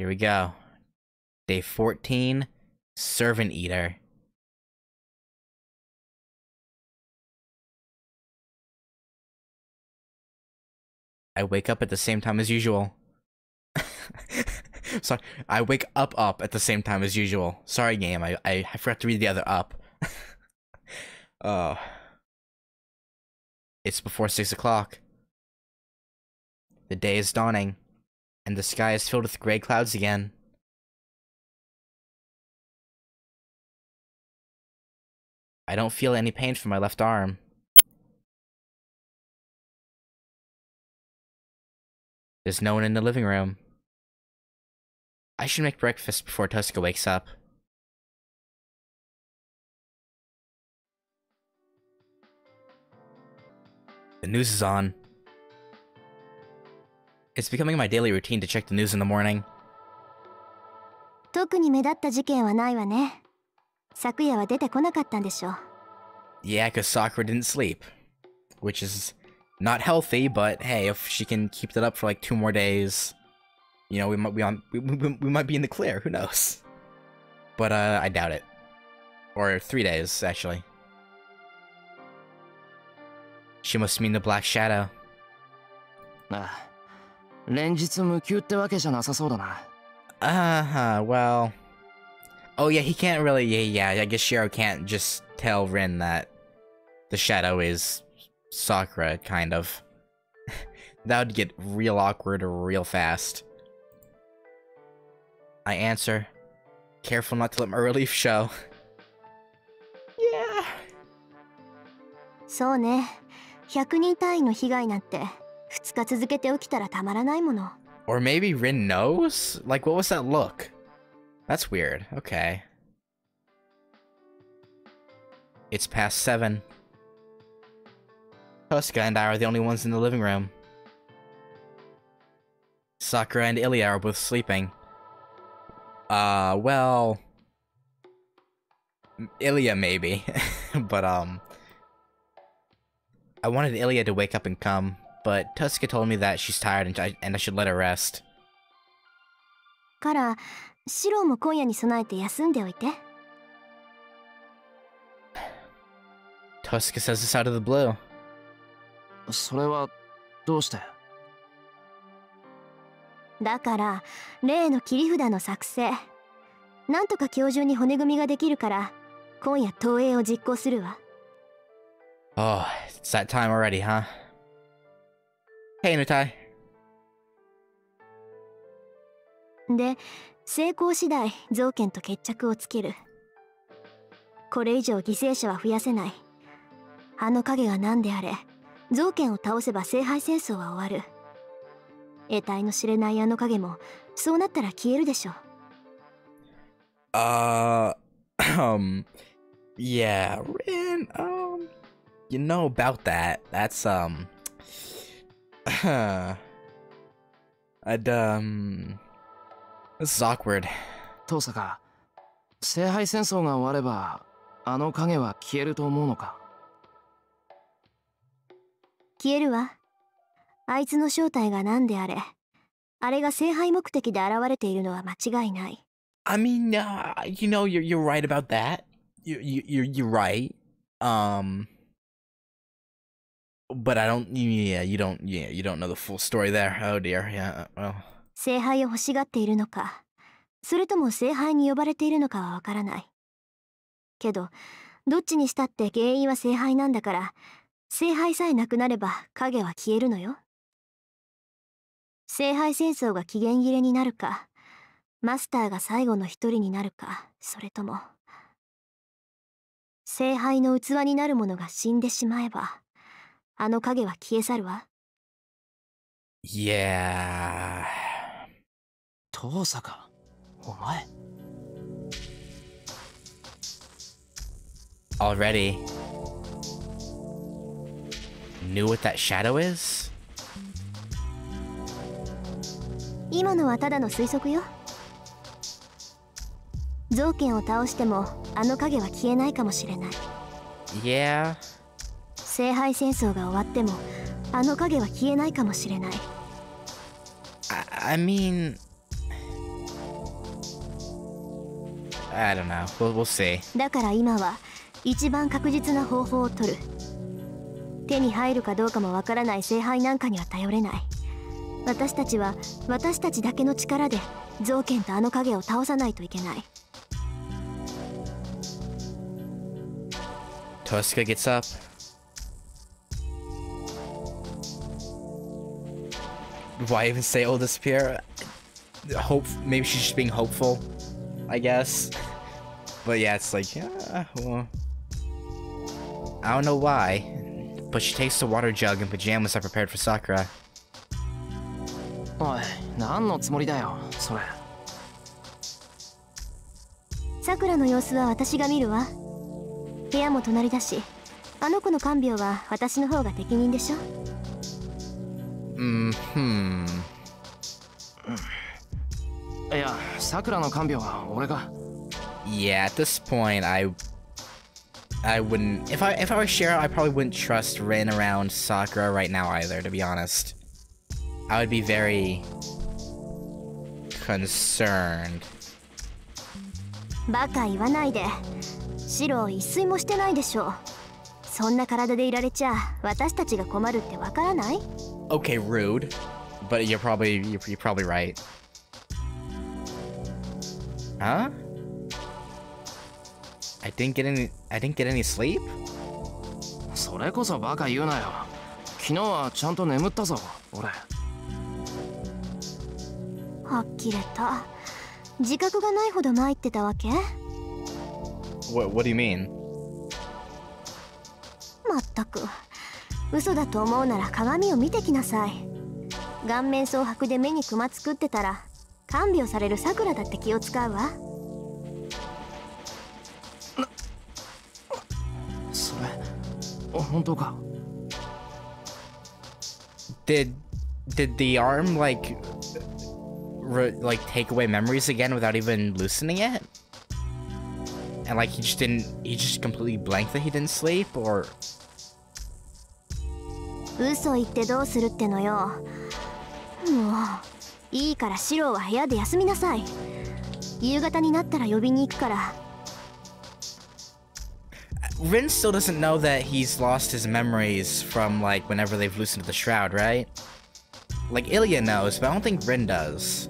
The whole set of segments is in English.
Here we go. Day 14, Servant Eater. I wake up at the same time as usual. Sorry, I wake up at the same time as usual. Sorry, game, I forgot to read the other up. It's before 6 o'clock. The day is dawning, and the sky is filled with gray clouds again. I don't feel any pain from my left arm. There's no one in the living room. I should make breakfast before Tohsaka wakes up. The news is on. It's becoming my daily routine to check the news in the morning. Yeah, cause Sakura didn't sleep. Which is not healthy, but hey, if she can keep that up for like 2 more days, you know, we might be in the clear, who knows? But I doubt it. Or 3 days, actually. She must mean the Black Shadow. Well... Oh yeah, he can't really... Yeah, I guess Shiro can't just tell Rin that the Shadow is Sakura, kind of. That would get real awkward real fast. I answer, careful not to let my relief show. Yeah. So ne. Or maybe Rin knows? Like, what was that look? That's weird. Okay. It's past 7. Tohsaka and I are the only ones in the living room. Sakura and Ilya are both sleeping. Well... Ilya, maybe. But, I wanted Ilya to wake up and come, but Tohsaka told me that she's tired and I should let her rest. Tohsaka says this out of the blue. Oh, it's that time already, huh? Hey, Nutai. Yeah, Rin, you know about that. That's, this is awkward. Tohsaka, Seihai Sensou ga owareba, ano kage wa kieru to omou no ka? Kieru wa? Aitsu no shoutai ga nan de are, are ga Seihai mokuteki de arawarete iru no wa machigai nai. I mean, you know, you're right about that. You're right. But I don't. Yeah, you don't. Yeah, you don't know the full story there. Oh dear. Yeah. Well. Yeah. Tohsaka, omae. Already. Knew what that shadow is? Yeah. I mean, I don't know. We'll see. だから今は一番確実な方法を取る。手に入るかどうかもわからない聖杯なんかには頼れない。私たちは私たちだけの力で造剣とあの影を倒さないといけない。Tohsaka gets up. Why even say all this here? Hope, maybe she's just being hopeful, I guess. But yeah, it's like, yeah, well, I don't know why, but she takes the water jug and pajamas I prepared for Sakura. Oi, what's the plan? Sakura's face I'll see. 部屋も隣だし、あの子の看病は私の方が適任でしょ。いや、桜の看病は俺が。Yeah, at this point I wouldn't if I were Shiro, I probably wouldn't trust Rin around Sakura right now either, to be honest. I would be very concerned. バカ言わないで。 白い水もしてないでしょう。そんな体でいられちゃ私たちが困るってわからない? Okay, rude, but you're probably right. Huh? I didn't get any sleep? それこそバカ言うなよ。昨日はちゃんと眠ったぞ、俺。はっきりと自覚がないほど参ってたわけ? What do you mean? まったく。嘘だと思うなら鏡を見てきなさい。顔面蒼白で目にクマ作ってたら看病される桜だって気を使うわ。それ、本当か? Did the arm like take away memories again without even loosening it? And like he just completely blanked that he didn't sleep, or? 嘘言ってどうするってのよ。もういいからシロは部屋で休みなさい。夕方になったら呼びに行くから。Rin still doesn't know that he's lost his memories from like whenever they've loosened the shroud, right? Like Ilya knows, but I don't think Rin does.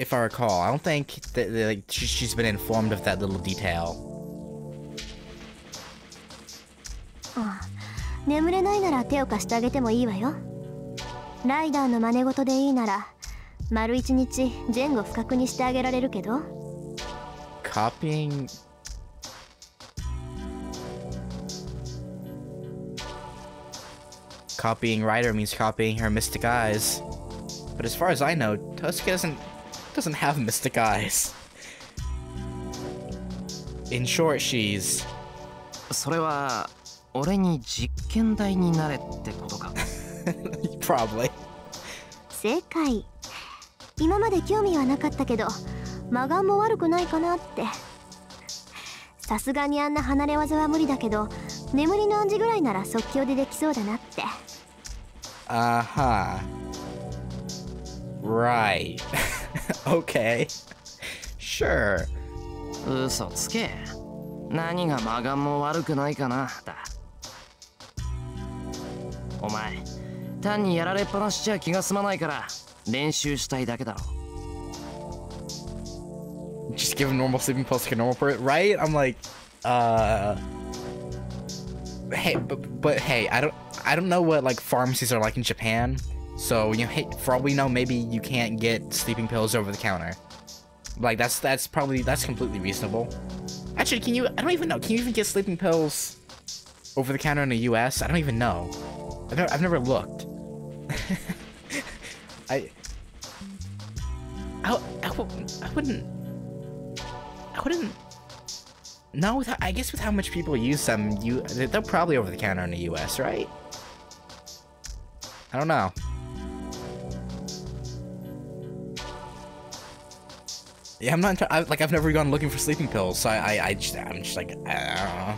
If I recall, I don't think that like she's been informed of that little detail. ああ、眠れないなら手を貸してあげてもいいわよ。ライダーの真似事でいいなら、丸一日前後不覚にしてあげられるけど。Copying. Copying Ryder means copying her mystic eyes. But as far as I know, Tohsaka doesn't have mystic eyes. In short, she's. それは俺に実験台になれってことか。Probably. 正解。今まで興味はなかったけど、魔眼も悪くないかなって。さすがにあんな離れ技は無理だけど、眠りの暗示ぐらいなら即興でできそうだなって。あは。Right. Okay. Sure. Just give him normal sleeping pills like a normal person, right? I'm like, hey, but hey, I don't know what like pharmacies are like in Japan. So, you know, hey, for all we know, maybe you can't get sleeping pills over the counter. Like, that's completely reasonable. Actually, can you, I don't even know, can you even get sleeping pills over the counter in the US? I don't even know. I've never looked. I wouldn't, no, I guess with how much people use them, they're probably over the counter in the US, right? I don't know. Yeah, I'm not. I've never gone looking for sleeping pills, so I'm just like, I don't know.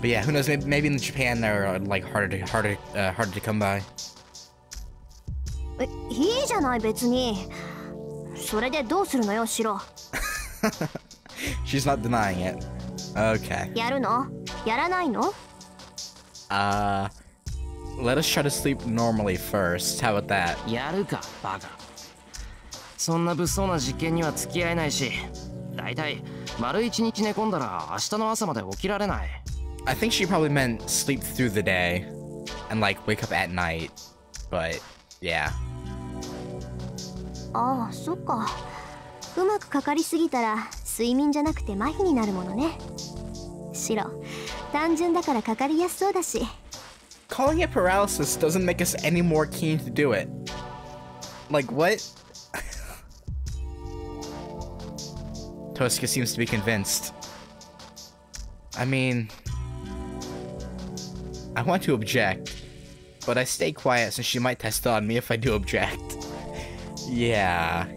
But yeah, who knows? Maybe in Japan they're like harder to come by. いいじゃない別に。She's not denying it. Okay. Let us try to sleep normally first. How about that? I think she probably meant sleep through the day and like wake up at night, but yeah. Ah, so. Calling it paralysis doesn't make us any more keen to do it. Like, what? Tohsaka seems to be convinced. I mean, I want to object, but I stay quiet since she might test on me if I do object. Yeah. I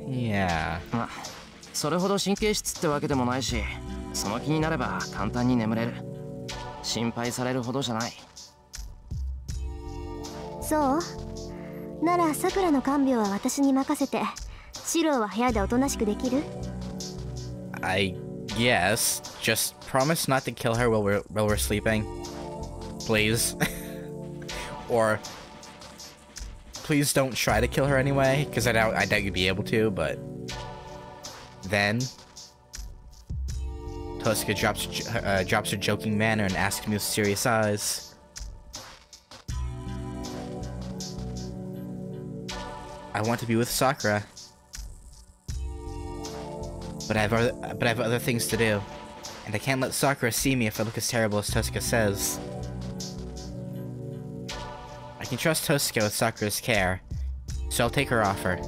guess. Just promise not to kill her while we're sleeping. Please. Or please don't try to kill her anyway, because I doubt you'd be able to, but then Tohsaka drops her joking manner and asks me with serious eyes. I want to be with Sakura, but I have other things to do, and I can't let Sakura see me if I look as terrible as Tohsaka says. I can trust Tohsaka with Sakura's care, so I'll take her offer.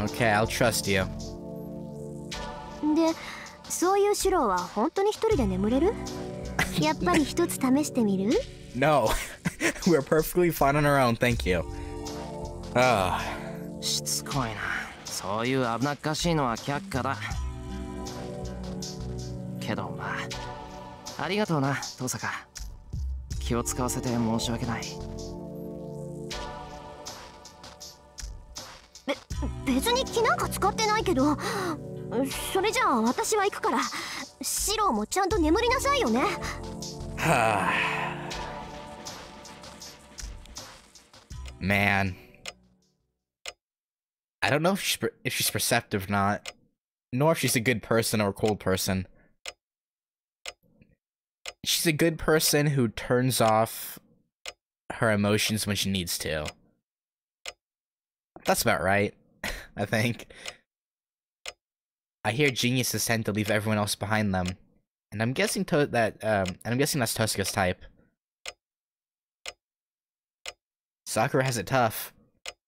Okay, I'll trust you. No, we're perfectly fine on our own, thank you. Man, I don't know if she's perceptive or not, nor if she's a good person or a cold person. She's a good person who turns off her emotions when she needs to. That's about right, I think. I hear geniuses tend to leave everyone else behind them, and I'm guessing that's Tohsaka's type. Sakura has it tough.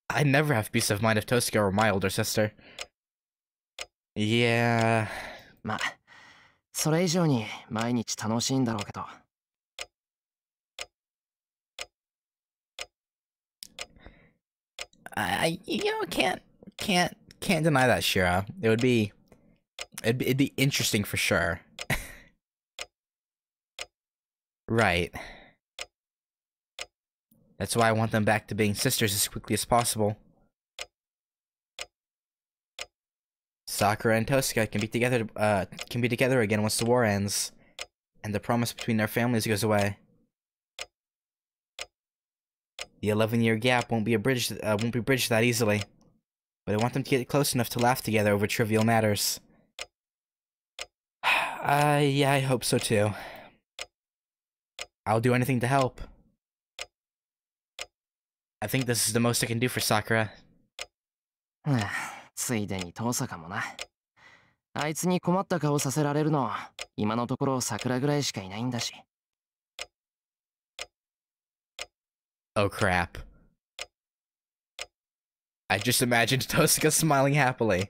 I'd never have peace of mind if Tohsaka were my older sister. Yeah. I can't deny that, Shiro. It'd be interesting for sure. Right. That's why I want them back to being sisters as quickly as possible. Sakura and Tohsaka can be together again once the war ends, and the promise between their families goes away. The 11-year gap won't be bridged that easily, but I want them to get close enough to laugh together over trivial matters. Yeah, I hope so too. I'll do anything to help. I think this is the most I can do for Sakura. Oh crap. I just imagined Tohsaka smiling happily.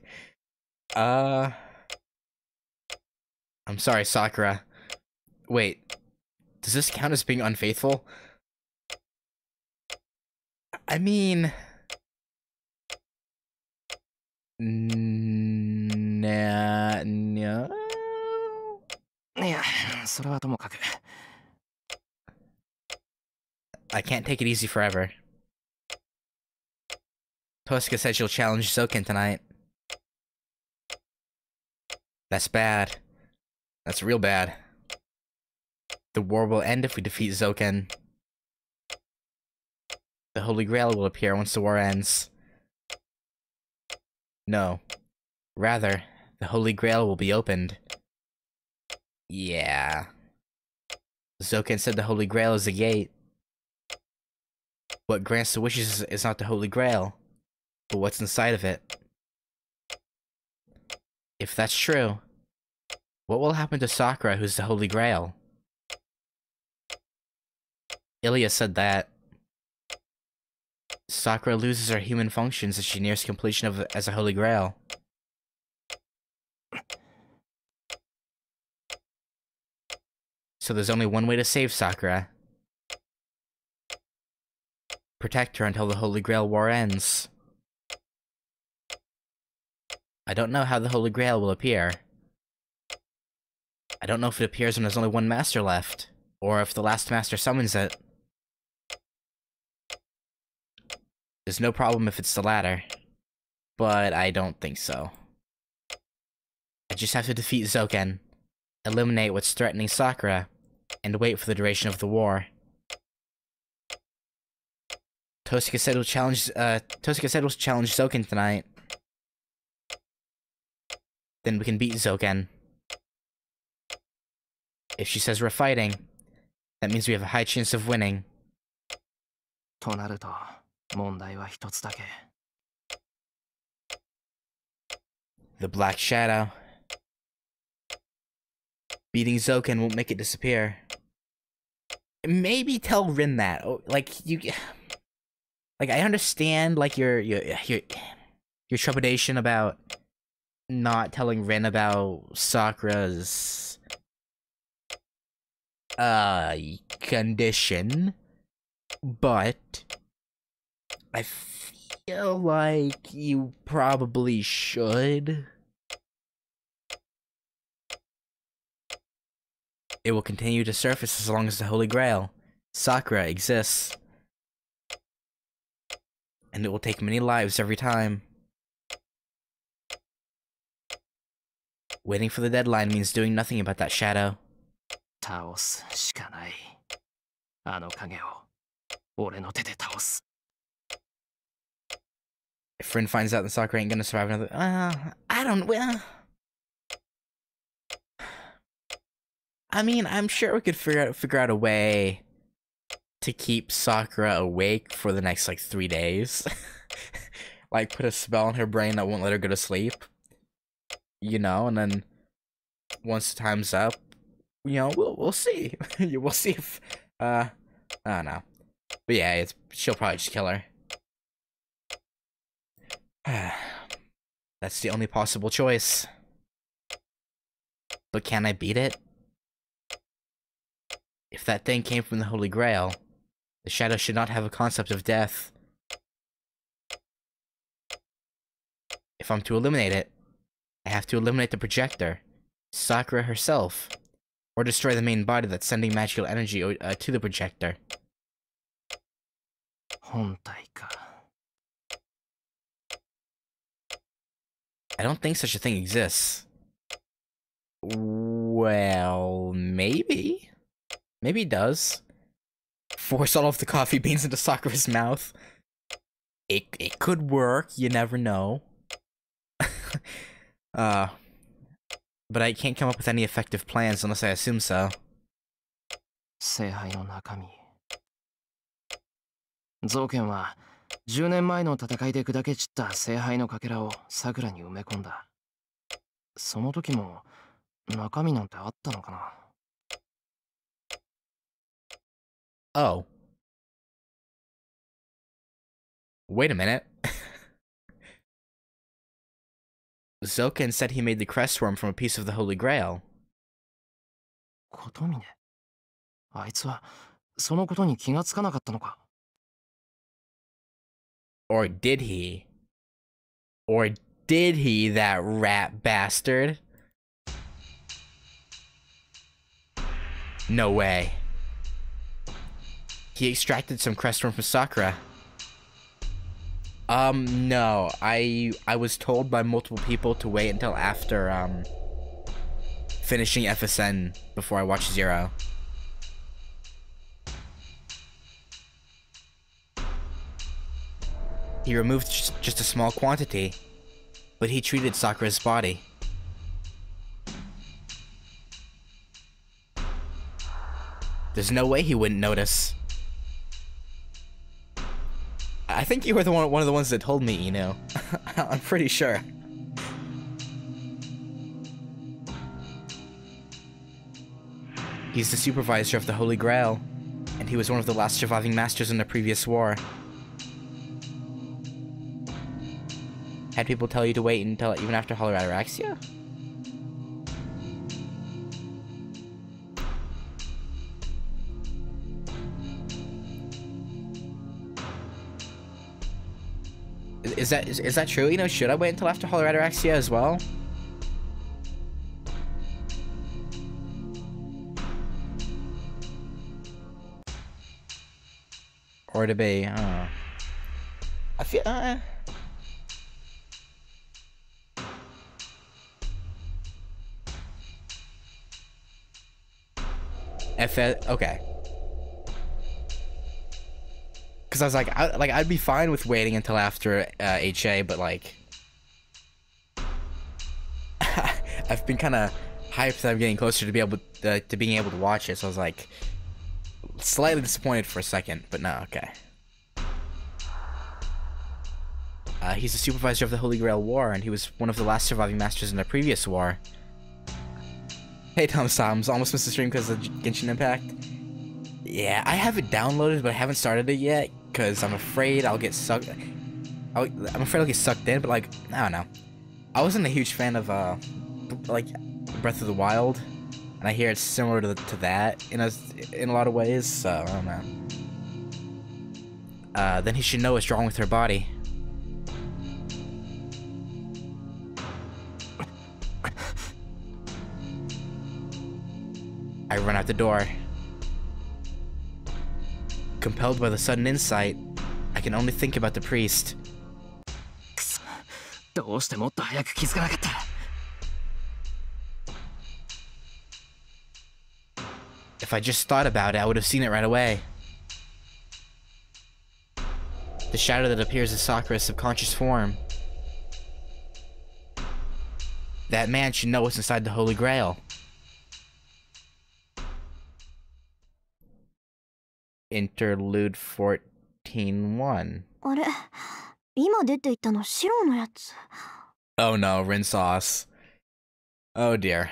I'm sorry, Sakura. Wait, Does this count as being unfaithful? I mean... Nah, no. I can't take it easy forever. Tohsaka said she'll challenge Zouken tonight. That's bad. That's real bad. The war will end if we defeat Zouken. The Holy Grail will appear once the war ends. No. Rather, the Holy Grail will be opened. Yeah. Zouken said the Holy Grail is a gate. What grants the wishes is not the Holy Grail, but what's inside of it. If that's true, what will happen to Sakura, who's the Holy Grail? Ilya said that Sakura loses her human functions as she nears completion of as a Holy Grail. So there's only one way to save Sakura. Protect her until the Holy Grail War ends. I don't know how the Holy Grail will appear. I don't know if it appears when there's only one master left, or if the last master summons it. There's no problem if it's the latter, but I don't think so. I just have to defeat Zouken, eliminate what's threatening Sakura, and wait for the duration of the war. Tohsaka said we'll challenge Zouken tonight. Then we can beat Zouken. If she says we're fighting, that means we have a high chance of winning. The Black Shadow. Beating Zouken won't make it disappear. Maybe tell Rin that. Like I understand, like your trepidation about not telling Rin about Sakura's condition, but I feel like you probably should. It will continue to surface as long as the Holy Grail, Sakura, exists. And it will take many lives every time. Waiting for the deadline means doing nothing about that shadow. If Rin finds out that Sakura ain't gonna survive another... I mean, I'm sure we could figure out a way to keep Sakura awake for the next, like, 3 days. Like, put a spell on her brain that won't let her go to sleep. You know, and then once the time's up, you know, we'll see. We'll see if, I don't know. But yeah, she'll probably just kill her. That's the only possible choice. But can I beat it? If that thing came from the Holy Grail, the Shadow should not have a concept of death. If I'm to eliminate it, I have to eliminate the projector, Sakura herself, or destroy the main body that's sending magical energy to the projector. I don't think such a thing exists. Well, maybe? Maybe it does. Force all of the coffee beans into Sakura's mouth. It could work, you never know. But I can't come up with any effective plans unless I assume so. Oh. Wait a minute. Zouken said he made the crest worm from a piece of the Holy Grail. Kotomine. あいつはそのことに気がつかなかったのか? Or did he? Or did he, that rat bastard? No way. He extracted some crest from Sakura. No. I was told by multiple people to wait until after, finishing FSN before I watch Zero. He removed just a small quantity, but he treated Sakura's body. There's no way he wouldn't notice. I think you were the one of the ones that told me, you know. I'm pretty sure. He's the supervisor of the Holy Grail, and he was one of the last surviving masters in the previous war. Had people tell you to wait until even after Holy Ataraxia? Is that true? You know, should I wait until after Holy Ataraxia as well? Or to be, I don't know. I feel, okay. Because I was like, I'd be fine with waiting until after HA, but like, I've been kind of hyped that I'm getting closer to be able to being able to watch it. So I was like, slightly disappointed for a second, but no, okay. He's the supervisor of the Holy Grail War, and he was one of the last surviving masters in the previous war. Hey, Tom-Soms, almost missed the stream because of Genshin Impact. Yeah, I have it downloaded, but I haven't started it yet, because I'm afraid I'll get sucked... I'm afraid I'll get sucked in, but like, I don't know. I wasn't a huge fan of, like, Breath of the Wild, and I hear it's similar to that in a lot of ways, so I don't know. Then he should know what's wrong with her body. I run out the door. Compelled by the sudden insight, I can only think about the priest. If I just thought about it, I would have seen it right away. The shadow that appears in Sakura's subconscious form. That man should know what's inside the Holy Grail. Interlude 14-1. Oh no, Rin sauce. Oh dear.